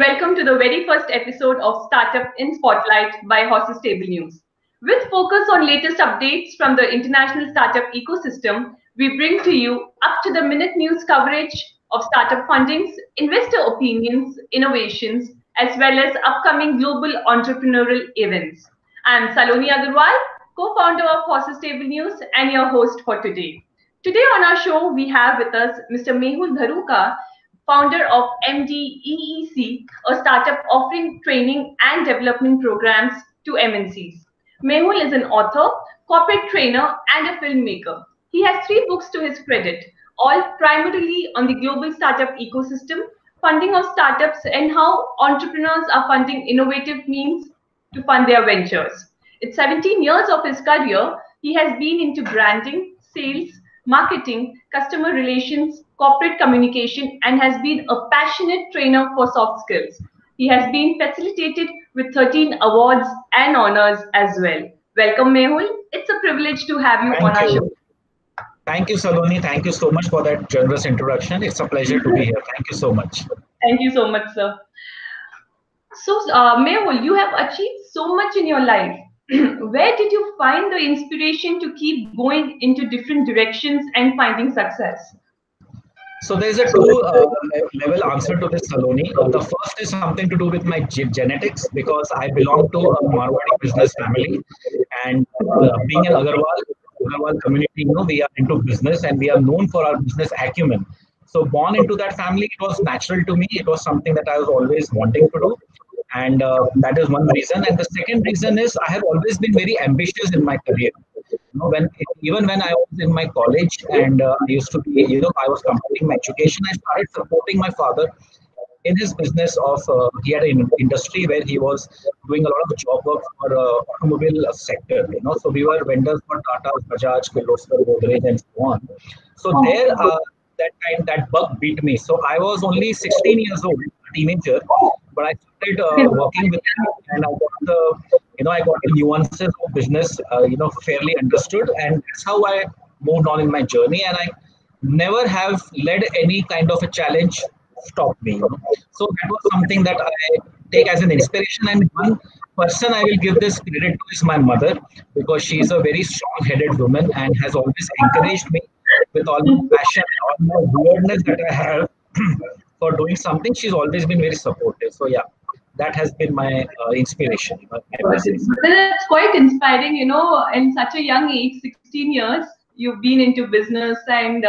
and welcome to the very first episode of Startup in Spotlight by Horses Table News. With focus on latest updates from the international startup ecosystem, we bring to you up-to-the-minute news coverage of startup fundings, investor opinions, innovations, as well as upcoming global entrepreneurial events. I'm Saloni Agarwal, co-founder of Horses Table News and your host for today. Today on our show, we have with us Mr. Mehul Dharuka, founder of MDEEC, a startup offering training and development programs to MNCs. Mehul is an author, corporate trainer, and a filmmaker. He has 3 books to his credit, all primarily on the global startup ecosystem, funding of startups, and how entrepreneurs are finding innovative means to fund their ventures. In 17 years of his career, he has been into branding, sales, marketing, customer relations, corporate communication, and has been a passionate trainer for soft skills. He has been facilitated with 13 awards and honors as well. Welcome, Mehul. It's a privilege to have you on our show. Thank you, Saloni. Thank you so much for that generous introduction. It's a pleasure to be here. Thank you so much. Thank you so much, sir. So, Mehul, you have achieved so much in your life. Where did you find the inspiration to keep going into different directions and finding success? So there's a two-level answer to this, Saloni. The first is something to do with my genetics, because I belong to a Marwari business family, and being an Agarwal community, we are into business and we are known for our business acumen. So born into that family, it was natural to me. It was something that I was always wanting to do. And that is one reason. And the second reason is I have always been very ambitious in my career. Even when I was in my college and I used to be, I was completing my education, I started supporting my father in his business of, he had an industry where he was doing a lot of job work for automobile sector, So we were vendors for Tata, Bajaj, Kirloskar, Godrej, and so on. So there, that time, that bug beat me. So I was only 16 years old, a teenager. But I started working with them, and I got the, I got the nuances of business, fairly understood, and that's how I moved on in my journey. And I never have let any kind of a challenge stop me. So that was something that I take as an inspiration. And one person I will give this credit to is my mother, because she is a very strong-headed woman and has always encouraged me with all my passion and all my weirdness that I have. For doing something, she's always been very supportive. So yeah, that has been my inspiration. That's quite inspiring, in such a young age, 16 years, you've been into business and,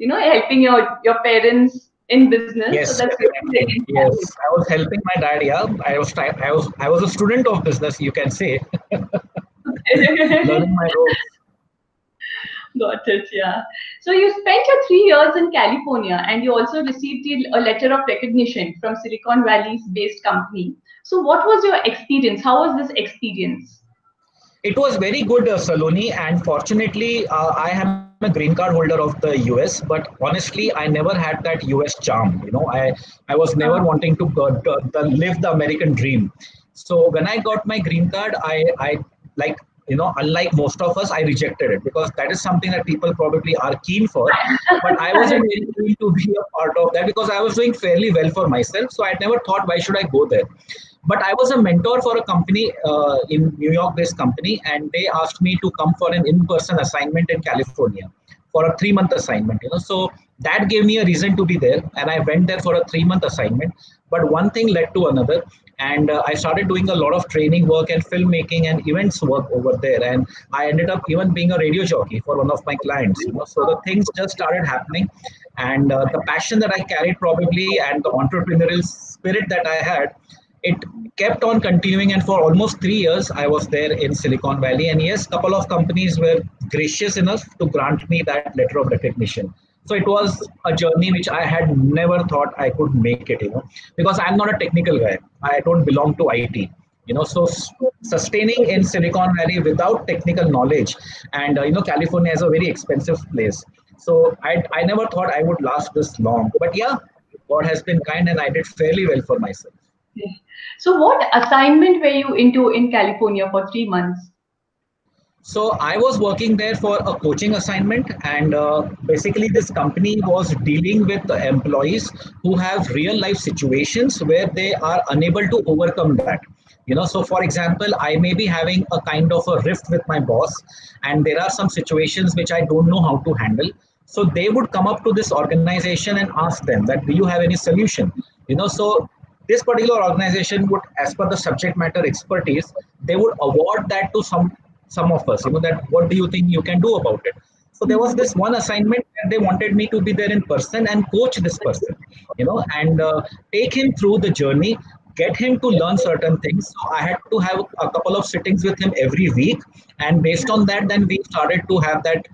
helping your parents in business. Yes, so that's really yes. I was helping my dad, yeah. I was a student of business, you can say. Learning my role. Got it, yeah. So you spent your 3 years in California, and you also received a letter of recognition from Silicon Valley-based company. So what was your experience? How was this experience? It was very good, Saloni, and fortunately, I am a green card holder of the US, but honestly, I never had that US charm. I was never wanting to live the American dream. So when I got my green card, unlike most of us, I rejected it, because that is something that people probably are keen for. But I wasn't really keen to be a part of that, because I was doing fairly well for myself. So I never thought, why should I go there? But I was a mentor for a company, in New York-based company, and they asked me to come for an in-person assignment in California for a 3-month assignment. So that gave me a reason to be there, and I went there for a 3-month assignment. But one thing led to another, and I started doing a lot of training work and filmmaking and events work over there, and I ended up even being a radio jockey for one of my clients. So the things just started happening, and the passion that I carried probably, and the entrepreneurial spirit that I had, it kept on continuing. And for almost 3 years, I was there in Silicon Valley, and yes, a couple of companies were gracious enough to grant me that letter of recognition. So it was a journey which I had never thought I could make it, because I'm not a technical guy. I don't belong to IT, so sustaining in Silicon Valley without technical knowledge, and California is a very expensive place. So I never thought I would last this long, but yeah, God has been kind, and I did fairly well for myself. So what assignment were you into in California for 3 months? So I was working there for a coaching assignment, and basically this company was dealing with the employees who have real life situations where they are unable to overcome that. You know, so for example, I may be having a kind of a rift with my boss, and there are some situations which I don't know how to handle. So they would come up to this organization and ask them that, do you have any solution? You know, so this particular organization would, as per the subject matter expertise, they would award that to some of us, you know, that what do you think you can do about it? So there was this one assignment where they wanted me to be there in person and coach this person, you know, and take him through the journey, get him to learn certain things. So I had to have a couple of sittings with him every week. And based on that, then we started to have that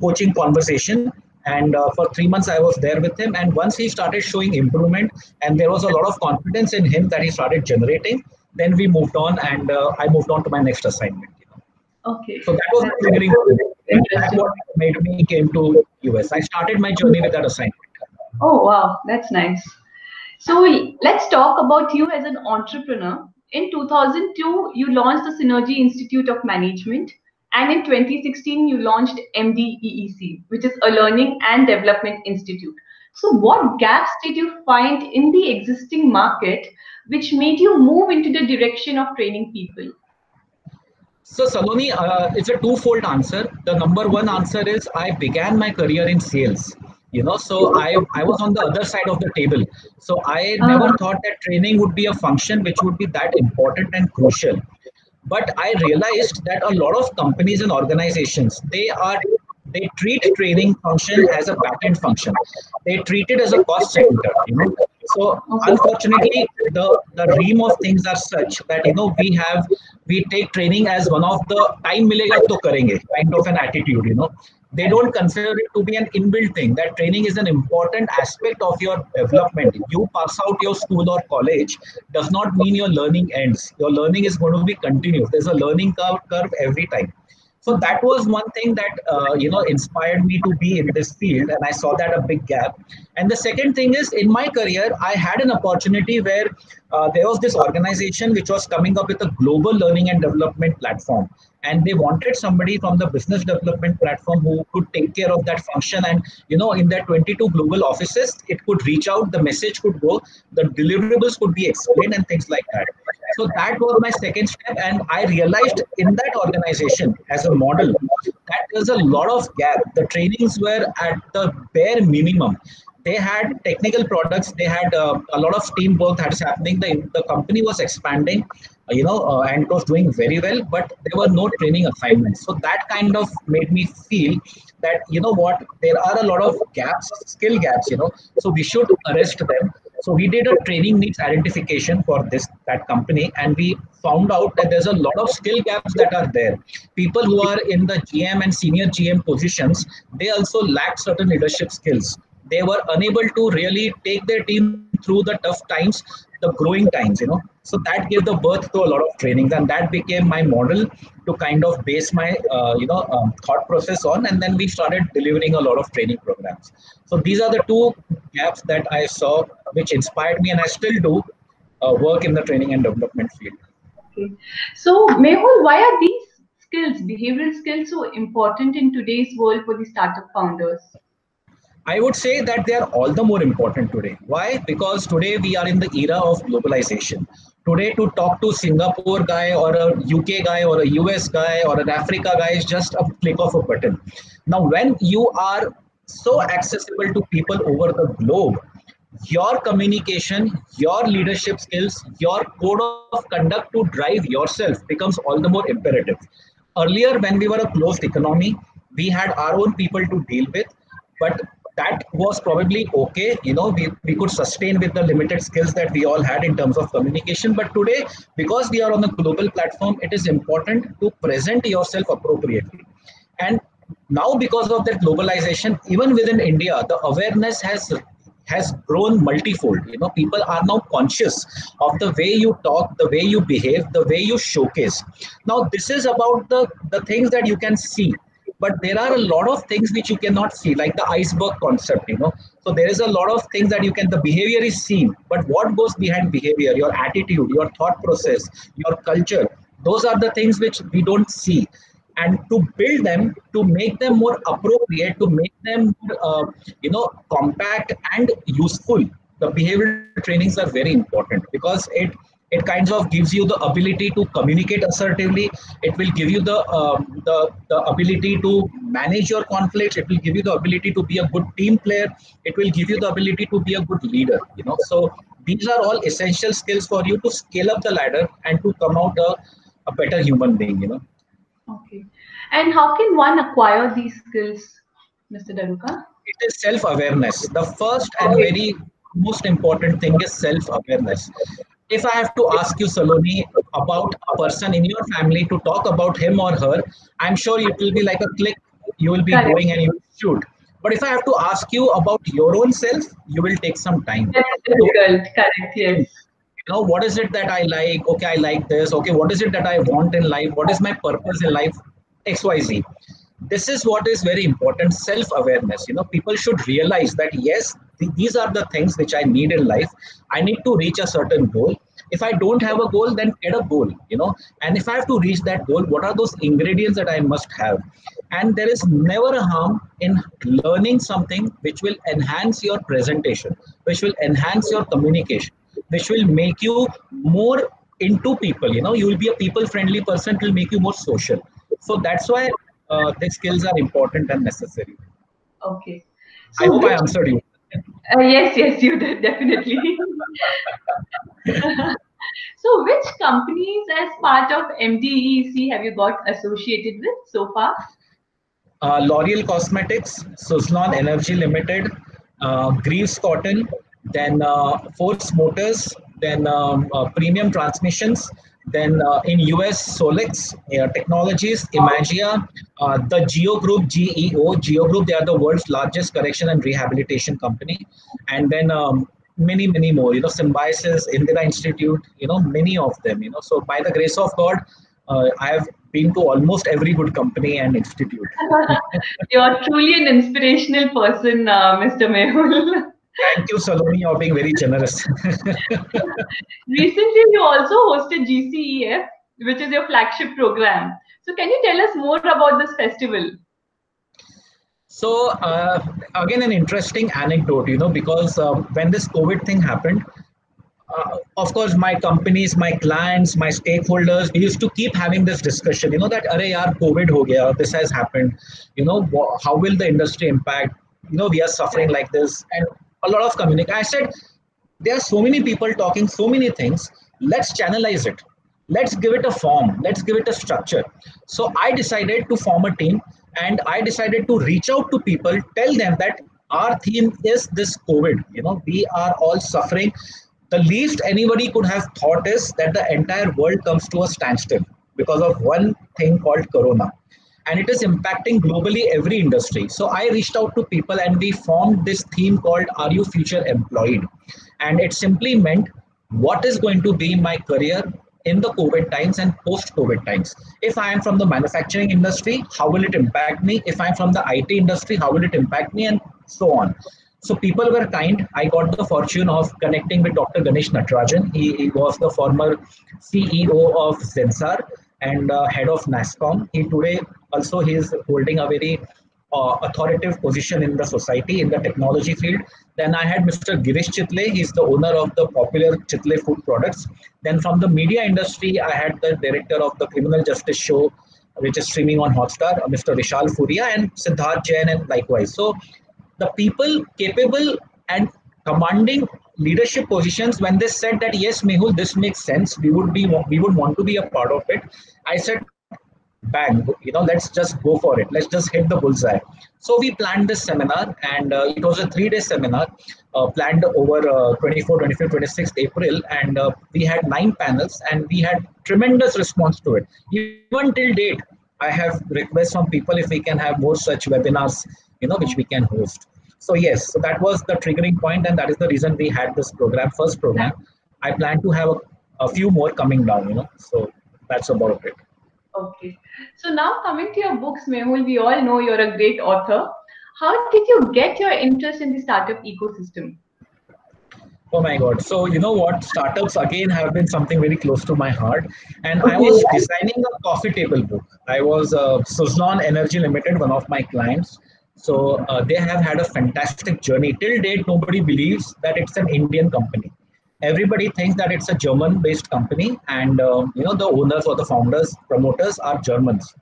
coaching conversation. And for 3 months, I was there with him. And once he started showing improvement, and there was a lot of confidence in him that he started generating, then we moved on, and I moved on to my next assignment. Okay. So that was the triggering point. That's what made me came to US. I started my journey with that assignment. Oh, wow. That's nice. So let's talk about you as an entrepreneur. In 2002, you launched the Synergy Institute of Management, and in 2016, you launched MDEEC, which is a Learning and Development Institute. So what gaps did you find in the existing market which made you move into the direction of training people? So Saloni, it's a two-fold answer. The number one answer is I began my career in sales. You know, so I was on the other side of the table. So I never thought that training would be a function which would be that important and crucial. But I realized that a lot of companies and organizations, they treat training function as a back-end function. They treat it as a cost center. You know? So unfortunately, the realm of things are such that, you know, we take training as one of the time milega to karenge kind of an attitude, you know. They don't consider it to be an inbuilt thing, that training is an important aspect of your development. You pass out your school or college does not mean your learning ends. Your learning is going to be continuous. There's a learning curve every time. So that was one thing that, you know, inspired me to be in this field, and I saw that a big gap. And the second thing is, in my career, I had an opportunity where there was this organization which was coming up with a global learning and development platform. And they wanted somebody from the business development platform who could take care of that function. And, you know, in their 22 global offices, it could reach out, the message could go, the deliverables could be explained and things like that. So that was my second step. And I realized in that organization as a model, that there's a lot of gap. The trainings were at the bare minimum. They had technical products. They had a lot of teamwork that is happening. The company was expanding, you know, and it was doing very well, but there were no training assignments. So that kind of made me feel that, you know what, there are a lot of gaps, skill gaps, you know, so we should arrest them. So we did a training needs identification for that company, and we found out that there's a lot of skill gaps that are there. People who are in the GM and senior GM positions, they also lack certain leadership skills. They were unable to really take their team through the tough times, the growing times, you know. So that gave the birth to a lot of trainings, and that became my model to kind of base my, you know, thought process on. And then we started delivering a lot of training programs. So these are the two gaps that I saw, which inspired me, and I still do work in the training and development field. Okay. So Mehul, why are these skills, behavioral skills, so important in today's world for the startup founders? I would say that they are all the more important today. Why? Because today we are in the era of globalization. Today to talk to Singapore guy or a UK guy or a US guy or an Africa guy is just a click of a button. Now, when you are so accessible to people over the globe, your communication, your leadership skills, your code of conduct to drive yourself becomes all the more imperative. Earlier, when we were a closed economy, we had our own people to deal with, but that was probably okay, you know, we could sustain with the limited skills that we all had in terms of communication. But today, because we are on a global platform, it is important to present yourself appropriately. And now because of that globalization, even within India, the awareness has grown multifold. You know, people are now conscious of the way you talk, the way you behave, the way you showcase. Now, this is about the things that you can see. But there are a lot of things which you cannot see, like the iceberg concept, you know. So there is a lot of things that you can, the behavior is seen, but what goes behind behavior, your attitude, your thought process, your culture, those are the things which we don't see. and to build them, to make them more appropriate, to make them compact and useful. The behavioral trainings are very important because it kind of gives you the ability to communicate assertively. It will give you the ability to manage your conflicts. It will give you the ability to be a good team player. It will give you the ability to be a good leader. You know, so these are all essential skills for you to scale up the ladder and to come out a better human being. You know. Okay, and how can one acquire these skills, Mr. Daruka? It is self-awareness. The first and very most important thing is self-awareness. If I have to ask you, Saloni, about a person in your family to talk about him or her, I'm sure it will be like a click. You will be going and you will shoot. But if I have to ask you about your own self, you will take some time. That is difficult. Correct. Yes. You know, what is it that I like? Okay, I like this. Okay, what is it that I want in life? What is my purpose in life? XYZ. This is what is very important, self-awareness. You know, people should realize that, yes, these are the things which I need in life. I need to reach a certain goal. If I don't have a goal, then get a goal, you know. And if I have to reach that goal, what are those ingredients that I must have? And there is never a harm in learning something which will enhance your presentation, which will enhance your communication, which will make you more into people. You know, you will be a people-friendly person. It will make you more social. So that's why these skills are important and necessary. Okay. So I hope I answered you. Yes, you did, definitely. So which companies as part of MDEEC have you got associated with so far? L'Oreal Cosmetics, Suzlon Energy Limited, Greaves Cotton, then Force Motors, then Premium Transmissions, then in US, Solex Technologies, Imagia, the Geo Group, Geo Group, they are the world's largest correction and rehabilitation company. And then many more, you know, Symbiosis, Indira Institute, you know, many of them, you know. So by the grace of God, I have been to almost every good company and institute. You're truly an inspirational person, Mr. Mehul. Thank you, Saloni, for being very generous. Recently, you also hosted GCEF, which is your flagship program. So can you tell us more about this festival? So again, an interesting anecdote, you know, because when this COVID thing happened, of course, my companies, my clients, my stakeholders, we used to keep having this discussion, you know, that, "Arey yaar, COVID ho gaya, this has happened, you know, how will the industry impact? You know, we are suffering like this." And a lot of communication. I said, there are so many people talking so many things. Let's channelize it. Let's give it a form. Let's give it a structure. So I decided to form a team and I decided to reach out to people, tell them that our theme is this COVID. You know, we are all suffering. The least anybody could have thought is that the entire world comes to a standstill because of one thing called Corona. And it is impacting globally every industry. So I reached out to people and we formed this theme called "Are You Future Employed?" And it simply meant what is going to be my career in the COVID times and post-COVID times. If I am from the manufacturing industry, how will it impact me? If I'm from the IT industry, how will it impact me? And so on. So people were kind. I got the fortune of connecting with Dr. Ganesh Natarajan. He was the former CEO of Zensar and head of NASCOM. He today also is holding a very authoritative position in the society, in the technology field. Then I had Mr. Girish Chitle. He's the owner of the popular Chitle food products. Then from the media industry, I had the director of the criminal justice show, which is streaming on Hotstar, Mr. Vishal Furia, and Siddharth Jain, and likewise. So the people capable and commanding leadership positions, when they said that, "Yes, Mehul, this makes sense. We would want to be a part of it." I said, "Bang, you know, let's just go for it. Let's just hit the bullseye." So we planned this seminar, and it was a 3-day seminar planned over 24, 25, 26 April. And we had 9 panels and we had tremendous response to it. Even till date, I have requests from people if we can have more such webinars, you know, which we can host. So yes, so that was the triggering point, and that is the reason we had this program, first program. I plan to have a few more coming down, you know, so that's about it. Okay. So now coming to your books, Mehul, we all know you're a great author. How did you get your interest in the startup ecosystem? Oh my God. So you know what? Startups again have been something very close to my heart. And I was designing a coffee table book. I was Suzlon Energy Limited, one of my clients. So they have had a fantastic journey. Till date, nobody believes that it's an Indian company. Everybody thinks that it's a German-based company. And you know, the owners or the founders, promoters are Germans.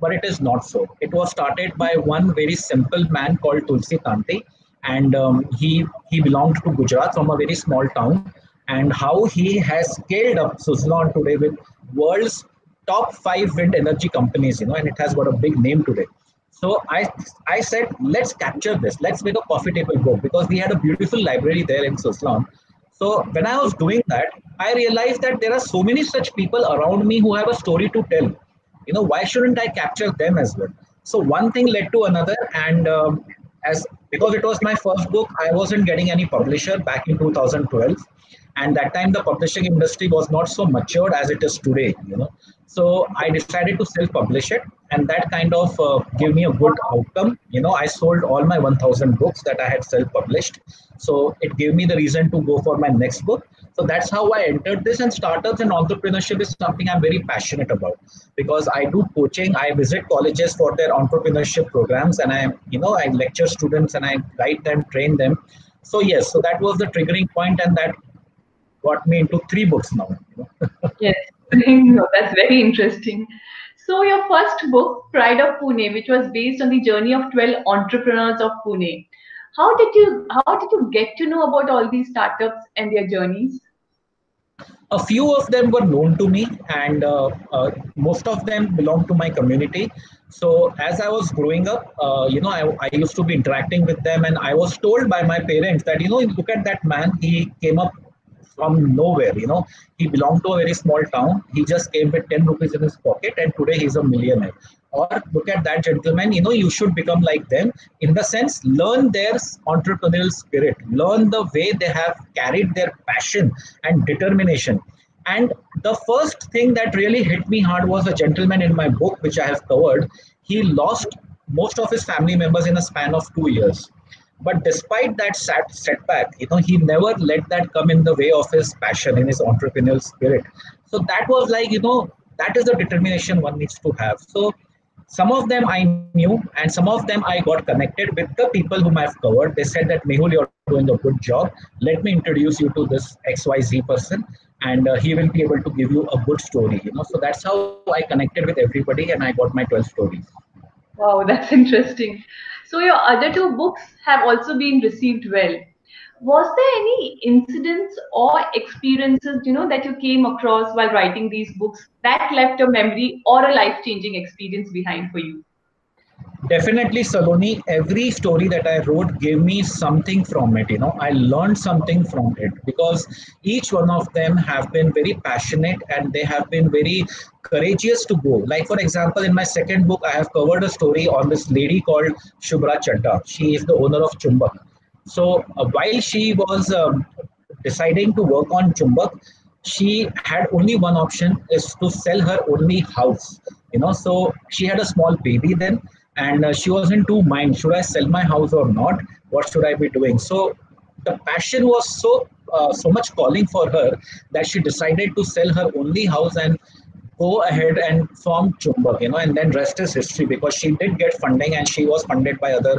But it is not so. It was started by one very simple man called Tulsi Tanti. And he belonged to Gujarat from a very small town, and how he has scaled up Suzlon today with world's top 5 wind energy companies, you know, and it has got a big name today. So I said, let's capture this. Let's make a coffee table book, because we had a beautiful library there in Suzlon. So when I was doing that, I realized that there are so many such people around me who have a story to tell. You know, why shouldn't I capture them as well? So one thing led to another, and because it was my first book, I wasn't getting any publisher back in 2012. And that time the publishing industry was not so matured as it is today, you know. So I decided to self-publish it, and that kind of gave me a good outcome. You know, I sold all my 1,000 books that I had self-published. So it gave me the reason to go for my next book. So that's how I entered this, and startups and entrepreneurship is something I'm very passionate about, because I do coaching. I visit colleges for their entrepreneurship programs, and I lecture students and I guide them, train them. So yes, so that was the triggering point, and that got me into 3 books now. You know? Yes, no, that's very interesting. So your first book, Pride of Pune, which was based on the journey of 12 entrepreneurs of Pune. How did you get to know about all these startups and their journeys? A few of them were known to me, and most of them belonged to my community. So as I was growing up, you know, I used to be interacting with them, and I was told by my parents that, you know, look at that man, he came up from nowhere, you know, he belonged to a very small town. He just came with 10 rupees in his pocket, and today he's a millionaire. Or look at that gentleman, you know, you should become like them. In the sense, learn their entrepreneurial spirit, learn the way they have carried their passion and determination. And the first thing that really hit me hard was a gentleman in my book, which I have covered. He lost most of his family members in a span of 2 years. But despite that setback, you know, he never let that come in the way of his passion and his entrepreneurial spirit. So that was like, you know, that is the determination one needs to have. So some of them I knew, and some of them I got connected with the people whom I've covered. They said that, Mehul, you're doing a good job. Let me introduce you to this XYZ person, and he will be able to give you a good story. You know, so that's how I connected with everybody, and I got my 12 stories. Wow, that's interesting. So your other 2 books have also been received well. Was there any incidents or experiences, you know, that you came across while writing these books that left a memory or a life-changing experience behind for you? Definitely, Saloni, every story that I wrote gave me something from it. You know, I learned something from it, because each one of them have been very passionate, and they have been very courageous to go. Like, for example, in my second book, I have covered a story on this lady called Shubhra Chadda. She is the owner of Chumbak. So while she was deciding to work on Chumbak, she had only one option, is to sell her only house. You know, so she had a small baby then, and she was in 2 minds. Should I sell my house or not? What should I be doing? So the passion was so much calling for her that she decided to sell her only house and go ahead and form Chumbak, you know, and then rest is history, because she did get funding, and she was funded by other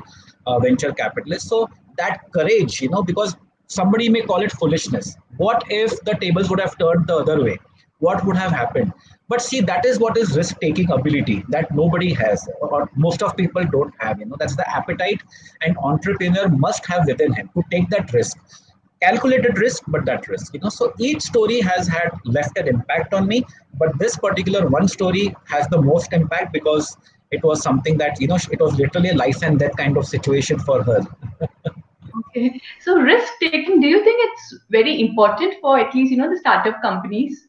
venture capitalists. So that courage, you know, because somebody may call it foolishness. What if the tables would have turned the other way? What would have happened? But see, that is what is risk-taking ability that nobody has, or most of people don't have. You know, that's the appetite an entrepreneur must have within him to take that risk. Calculated risk, but that risk, you know. So each story has had left an impact on me, but this particular one story has the most impact, because it was something that, you know, it was literally a life and death kind of situation for her. Okay. So risk taking, do you think it's very important for at least, you know, the startup companies?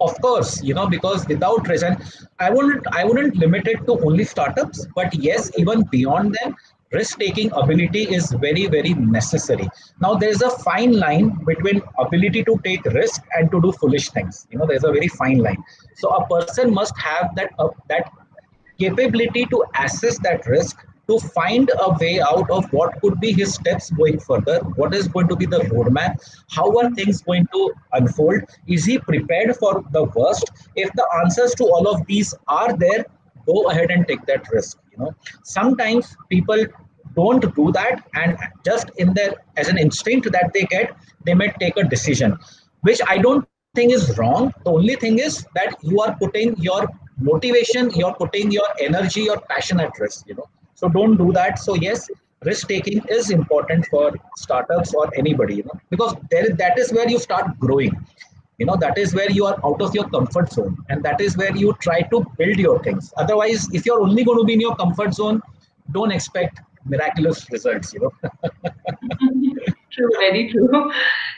Of course, you know, because without risk, I wouldn't limit it to only startups, but yes, even beyond them, risk-taking ability is very, very necessary. Now, there's a fine line between ability to take risk and to do foolish things. You know, there's a very fine line. So a person must have that capability to assess that risk, to find a way out of what could be his steps going further, what is going to be the roadmap, how are things going to unfold, is he prepared for the worst? If the answers to all of these are there, go ahead and take that risk. You know, sometimes people don't do that, and just in their as an instinct that they get, they may take a decision, which I don't think is wrong. The only thing is that you are putting your motivation, you're putting your energy, your passion at risk, you know. So don't do that. So yes, risk taking is important for startups or anybody, you know, because that is where you start growing. You know, that is where you are out of your comfort zone, and that is where you try to build your things. Otherwise, if you're only going to be in your comfort zone, don't expect miraculous results, you know. True, very true.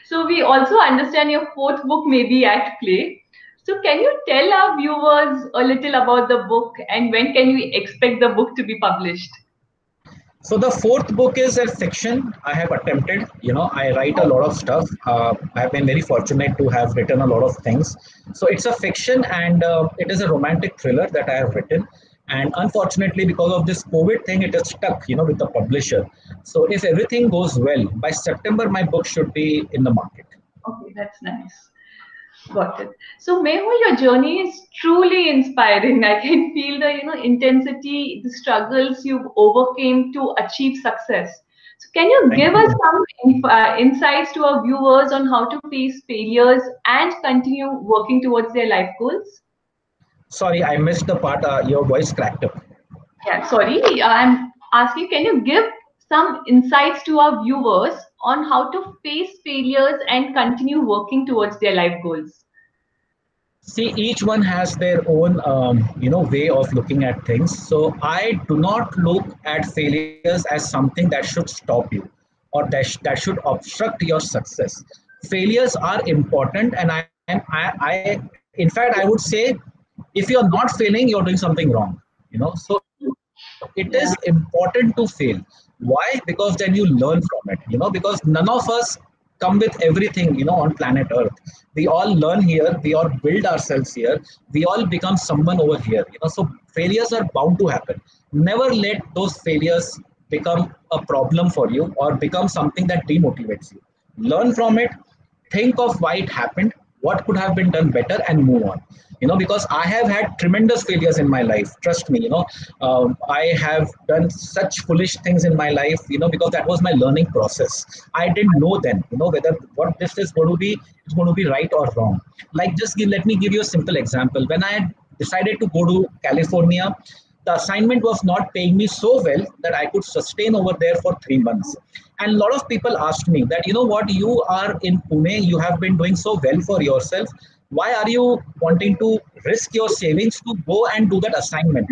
So we also understand your fourth book may be at play. So can you tell our viewers a little about the book, and when can we expect the book to be published? So the fourth book is a fiction I have attempted. You know, I write a lot of stuff. I have been very fortunate to have written a lot of things. So it's a fiction, and it is a romantic thriller that I have written. And unfortunately, because of this COVID thing, it is stuck, you know, with the publisher. So if everything goes well, by September, my book should be in the market. Okay, that's nice. Got it. So Mehul, your journey is truly inspiring. I can feel the, you know, intensity, the struggles you've overcome to achieve success. So can you give us some insights to our viewers on how to face failures and continue working towards their life goals? Sorry, I missed the part. Your voice cracked up. Yeah, sorry. I'm asking, can you give some insights to our viewers on how to face failures and continue working towards their life goals? See, each one has their own, you know, way of looking at things. So I do not look at failures as something that should stop you or that should obstruct your success. Failures are important, and in fact, I would say, if you're not failing, you're doing something wrong, you know. So it is important to fail. Why? Because then you learn from it, you know, because none of us come with everything, you know, on planet Earth. We all learn here, we all build ourselves here, we all become someone over here, you know. So failures are bound to happen. Never let those failures become a problem for you or become something that demotivates you. Learn from it, think of why it happened, what could have been done better, and move on. You know, because I have had tremendous failures in my life. Trust me, you know, I have done such foolish things in my life, you know, because that was my learning process. I didn't know then, you know, whether what this is going to be, it's going to be right or wrong. Like, just let me give you a simple example. When I had decided to go to California, the assignment was not paying me so well that I could sustain over there for 3 months. And a lot of people asked me that, you know what, you are in Pune, you have been doing so well for yourself. Why are you wanting to risk your savings to go and do that assignment?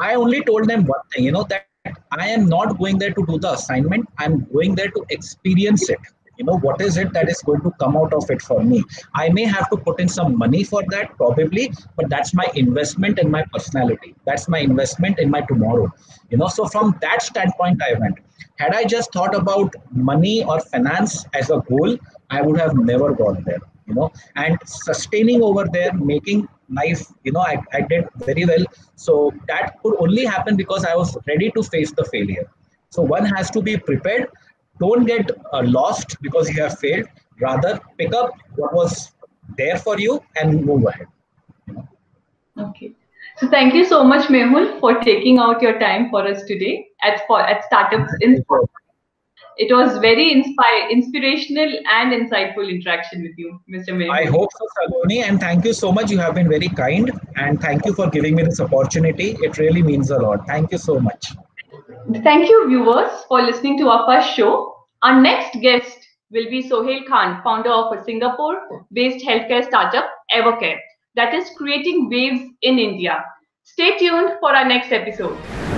I only told them one thing, you know, that I am not going there to do the assignment. I'm going there to experience it. You know, what is it that is going to come out of it for me? I may have to put in some money for that, probably, but that's my investment in my personality. That's my investment in my tomorrow. You know, so from that standpoint, I went. Had I just thought about money or finance as a goal, I would have never gone there. You know, and sustaining over there, making life, you know, I did very well. So that could only happen because I was ready to face the failure. So one has to be prepared. Don't get lost because you have failed. Rather, pick up what was there for you and move ahead. You know? Okay. So thank you so much, Mehul, for taking out your time for us today at Startups Info. It was very inspirational and insightful interaction with you, Mr. Mehul. I hope so, Saloni, and thank you so much. You have been very kind, and thank you for giving me this opportunity. It really means a lot. Thank you so much. Thank you, viewers, for listening to our first show. Our next guest will be Sohail Khan, founder of a Singapore-based healthcare startup, Evercare, that is creating waves in India. Stay tuned for our next episode.